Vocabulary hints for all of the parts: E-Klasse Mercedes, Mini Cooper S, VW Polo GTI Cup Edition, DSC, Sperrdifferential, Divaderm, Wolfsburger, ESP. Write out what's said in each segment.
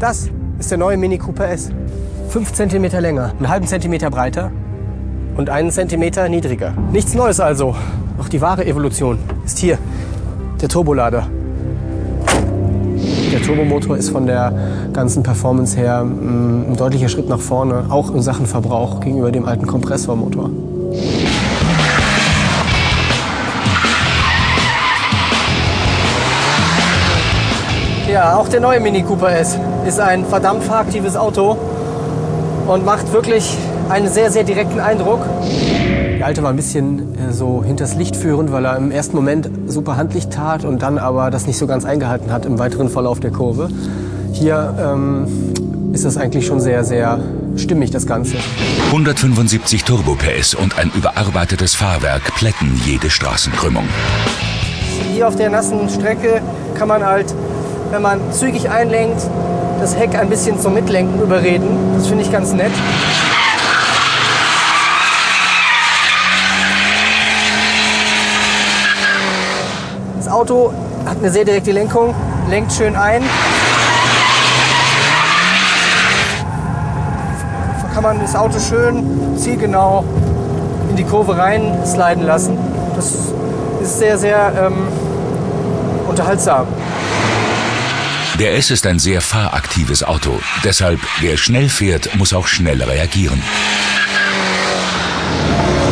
Das ist der neue Mini Cooper S. 5 cm länger, einen halben Zentimeter breiter und 1 cm niedriger. Nichts Neues also. Doch die wahre Evolution ist hier, der Turbolader. Der Turbomotor ist von der ganzen Performance her ein deutlicher Schritt nach vorne, auch in Sachen Verbrauch gegenüber dem alten Kompressormotor. Ja, auch der neue Mini Cooper S ist ein verdammt fahraktives Auto und macht wirklich einen sehr, sehr direkten Eindruck. Der alte war ein bisschen so hinters Licht führend, weil er im ersten Moment super Handlicht tat und dann aber das nicht so ganz eingehalten hat im weiteren Verlauf der Kurve. Hier ist das eigentlich schon sehr, sehr stimmig, das Ganze. 175 Turbo PS und ein überarbeitetes Fahrwerk plätten jede Straßenkrümmung. Hier auf der nassen Strecke kann man halt, wenn man zügig einlenkt, das Heck ein bisschen zum Mitlenken überreden. Das finde ich ganz nett. Das Auto hat eine sehr direkte Lenkung, lenkt schön ein. Da kann man das Auto schön zielgenau in die Kurve reinsliden lassen. Das ist sehr, sehr unterhaltsam. Der S ist ein sehr fahraktives Auto. Deshalb, wer schnell fährt, muss auch schnell reagieren.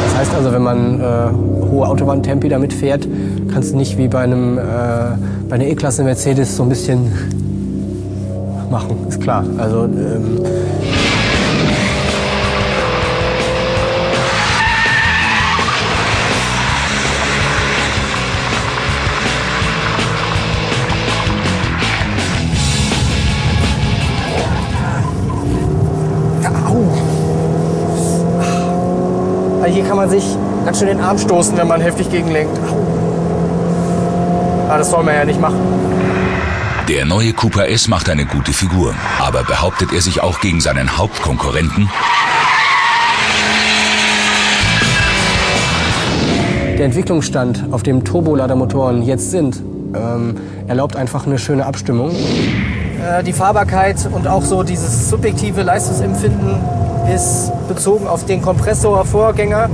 Das heißt also, wenn man hohe Autobahntempi damit fährt, kannst du nicht wie bei einer E-Klasse Mercedes so ein bisschen machen, ist klar. Also, hier kann man sich ganz schön den Arm stoßen, wenn man heftig gegenlenkt. Aber das soll man ja nicht machen. Der neue Cooper S macht eine gute Figur. Aber behauptet er sich auch gegen seinen Hauptkonkurrenten? Der Entwicklungsstand, auf dem Turboladermotoren jetzt sind, erlaubt einfach eine schöne Abstimmung. Die Fahrbarkeit und auch so dieses subjektive Leistungsempfinden ist bezogen auf den Kompressorvorgänger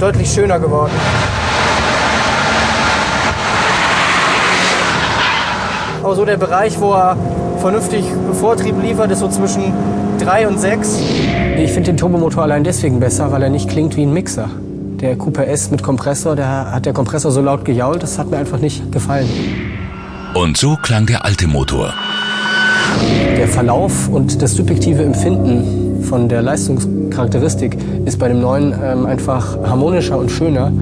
deutlich schöner geworden. Aber so der Bereich, wo er vernünftig Vortrieb liefert, ist so zwischen 3 und 6. Ich finde den Turbomotor allein deswegen besser, weil er nicht klingt wie ein Mixer. Der Cooper S mit Kompressor, da hat der Kompressor so laut gejault, das hat mir einfach nicht gefallen. Und so klang der alte Motor. Der Verlauf und das subjektive Empfinden von der Leistungscharakteristik ist bei dem neuen einfach harmonischer und schöner.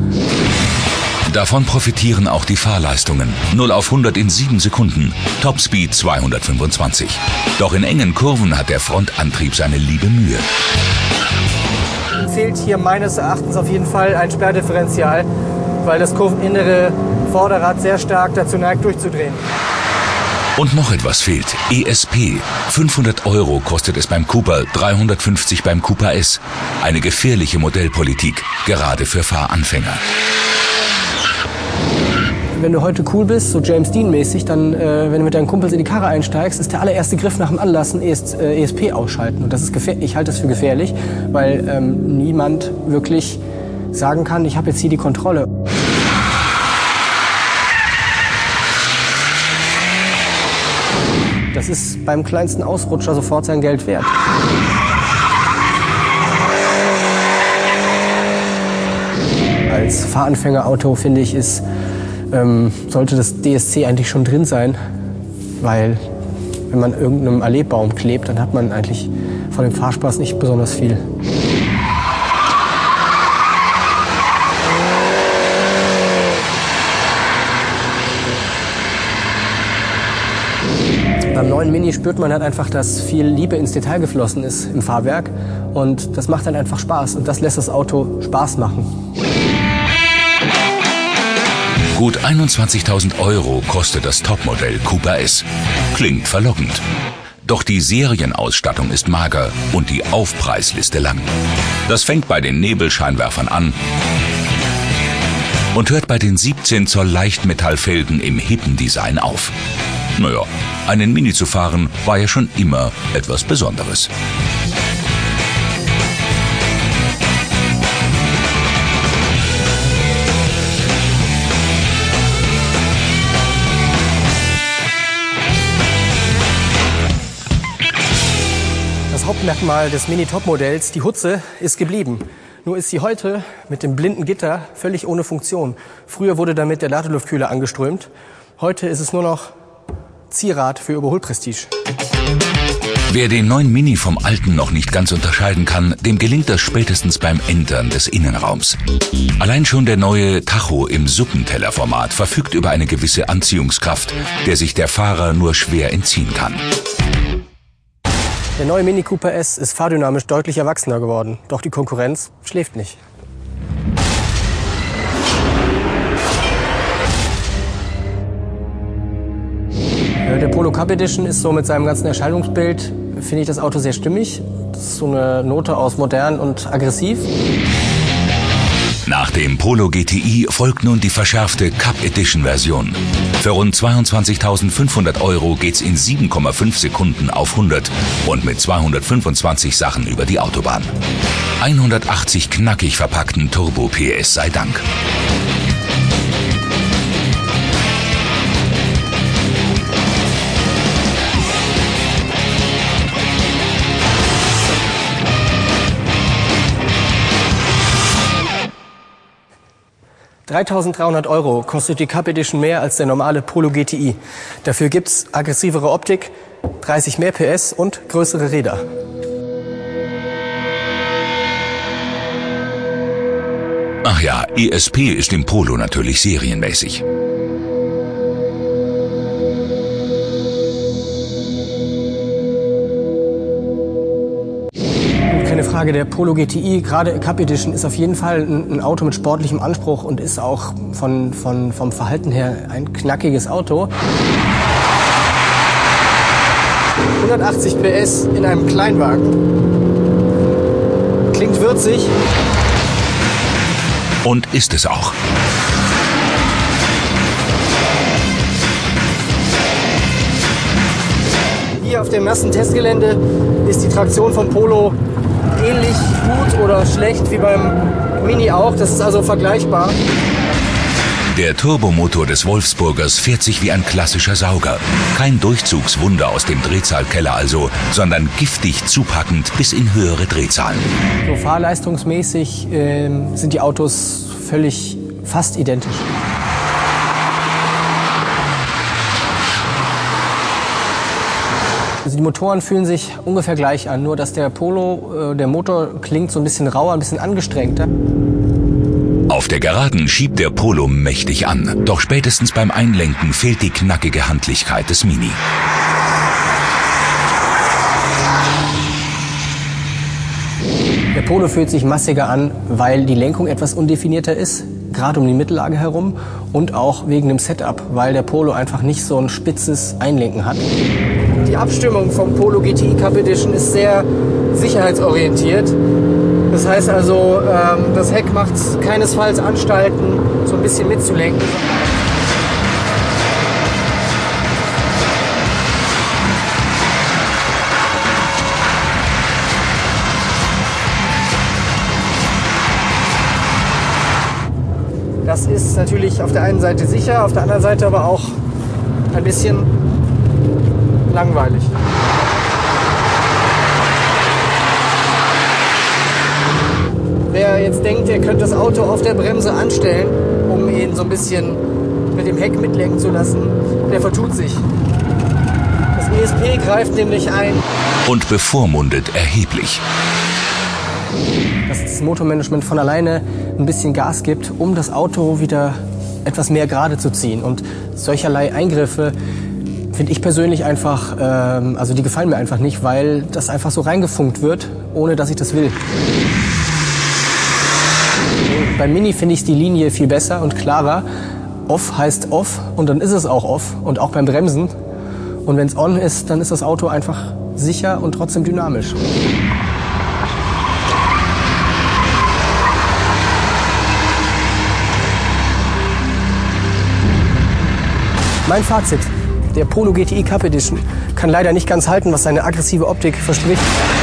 Davon profitieren auch die Fahrleistungen. 0 auf 100 in 7 Sekunden, Topspeed 225. Doch in engen Kurven hat der Frontantrieb seine liebe Mühe. Fehlt hier meines Erachtens auf jeden Fall ein Sperrdifferential, weil das kurveninnere Vorderrad sehr stark dazu neigt, durchzudrehen. Und noch etwas fehlt, ESP. 500 € kostet es beim Cooper, 350 beim Cooper S. Eine gefährliche Modellpolitik, gerade für Fahranfänger. Wenn du heute cool bist, so James Dean-mäßig, dann, wenn du mit deinen Kumpels in die Karre einsteigst, ist der allererste Griff nach dem Anlassen ESP ausschalten. Und das ist gefährlich. Ich halte das für gefährlich, weil niemand wirklich sagen kann, ich habe jetzt hier die Kontrolle. Das ist beim kleinsten Ausrutscher sofort sein Geld wert. Als Fahranfängerauto, finde ich, ist, sollte das DSC eigentlich schon drin sein. Weil wenn man irgendeinem Alleenbaum klebt, dann hat man eigentlich von dem Fahrspaß nicht besonders viel. Beim neuen Mini spürt man halt einfach, dass viel Liebe ins Detail geflossen ist im Fahrwerk. Und das macht dann einfach Spaß. Und das lässt das Auto Spaß machen. Gut 21.000 € kostet das Topmodell Cooper S. Klingt verlockend. Doch die Serienausstattung ist mager und die Aufpreisliste lang. Das fängt bei den Nebelscheinwerfern an und hört bei den 17 Zoll Leichtmetallfelgen im hippen Design auf. Naja, einen Mini zu fahren war ja schon immer etwas Besonderes. Das Hauptmerkmal des Mini-Top-Modells, die Hutze, ist geblieben. Nur ist sie heute mit dem blinden Gitter völlig ohne Funktion. Früher wurde damit der Ladeluftkühler angeströmt. Heute ist es nur noch Zierrad für Überholprestige. Wer den neuen Mini vom alten noch nicht ganz unterscheiden kann, dem gelingt das spätestens beim Entern des Innenraums. Allein schon der neue Tacho im Suppentellerformat verfügt über eine gewisse Anziehungskraft, der sich der Fahrer nur schwer entziehen kann. Der neue Mini Cooper S ist fahrdynamisch deutlich erwachsener geworden, doch die Konkurrenz schläft nicht. Der Polo Cup Edition ist so mit seinem ganzen Erscheinungsbild, finde ich das Auto sehr stimmig. Das ist so eine Note aus modern und aggressiv. Nach dem Polo GTI folgt nun die verschärfte Cup-Edition-Version. Für rund 22.500 € geht's in 7,5 Sekunden auf 100 und mit 225 Sachen über die Autobahn. 180 knackig verpackten Turbo-PS sei Dank. €3.300 kostet die Cup Edition mehr als der normale Polo GTI. Dafür gibt's aggressivere Optik, 30 mehr PS und größere Räder. Ach ja, ESP ist im Polo natürlich serienmäßig. Der Polo GTI, gerade Cup Edition, ist auf jeden Fall ein Auto mit sportlichem Anspruch und ist auch vom Verhalten her ein knackiges Auto. 180 PS in einem Kleinwagen. Klingt würzig. Und ist es auch. Hier auf dem ersten Testgelände ist die Traktion vom Polo ähnlich gut oder schlecht wie beim Mini auch. Das ist also vergleichbar. Der Turbomotor des Wolfsburgers fährt sich wie ein klassischer Sauger. Kein Durchzugswunder aus dem Drehzahlkeller also, sondern giftig zupackend bis in höhere Drehzahlen. So fahrleistungsmäßig sind die Autos fast identisch. Also die Motoren fühlen sich ungefähr gleich an, nur dass der Polo, der Motor klingt so ein bisschen rauer, ein bisschen angestrengter. Auf der Geraden schiebt der Polo mächtig an, doch spätestens beim Einlenken fehlt die knackige Handlichkeit des Mini. Der Polo fühlt sich massiger an, weil die Lenkung etwas undefinierter ist, gerade um die Mittellage herum und auch wegen dem Setup, weil der Polo einfach nicht so ein spitzes Einlenken hat. Die Abstimmung vom Polo GTI Cup Edition ist sehr sicherheitsorientiert. Das heißt also, das Heck macht keinesfalls Anstalten, so ein bisschen mitzulenken. Das ist natürlich auf der einen Seite sicher, auf der anderen Seite aber auch ein bisschen langweilig. Wer jetzt denkt, er könnte das Auto auf der Bremse anstellen, um ihn so ein bisschen mit dem Heck mitlenken zu lassen, der vertut sich. Das ESP greift nämlich ein. Und bevormundet erheblich. Dass das Motormanagement von alleine ein bisschen Gas gibt, um das Auto wieder etwas mehr gerade zu ziehen. Und solcherlei Eingriffe finde ich persönlich einfach, also die gefallen mir einfach nicht, weil das einfach so reingefunkt wird, ohne dass ich das will. Beim Mini finde ich die Linie viel besser und klarer. Off heißt off und dann ist es auch off und auch beim Bremsen. Und wenn es on ist, dann ist das Auto einfach sicher und trotzdem dynamisch. Mein Fazit: Der Polo GTI Cup Edition kann leider nicht ganz halten, was seine aggressive Optik verspricht.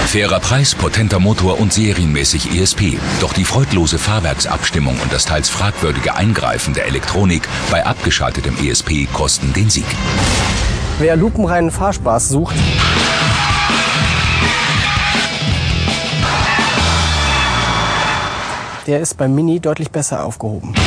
Fairer Preis, potenter Motor und serienmäßig ESP. Doch die freudlose Fahrwerksabstimmung und das teils fragwürdige Eingreifen der Elektronik bei abgeschaltetem ESP kosten den Sieg. Wer lupenreinen Fahrspaß sucht, der ist beim Mini deutlich besser aufgehoben.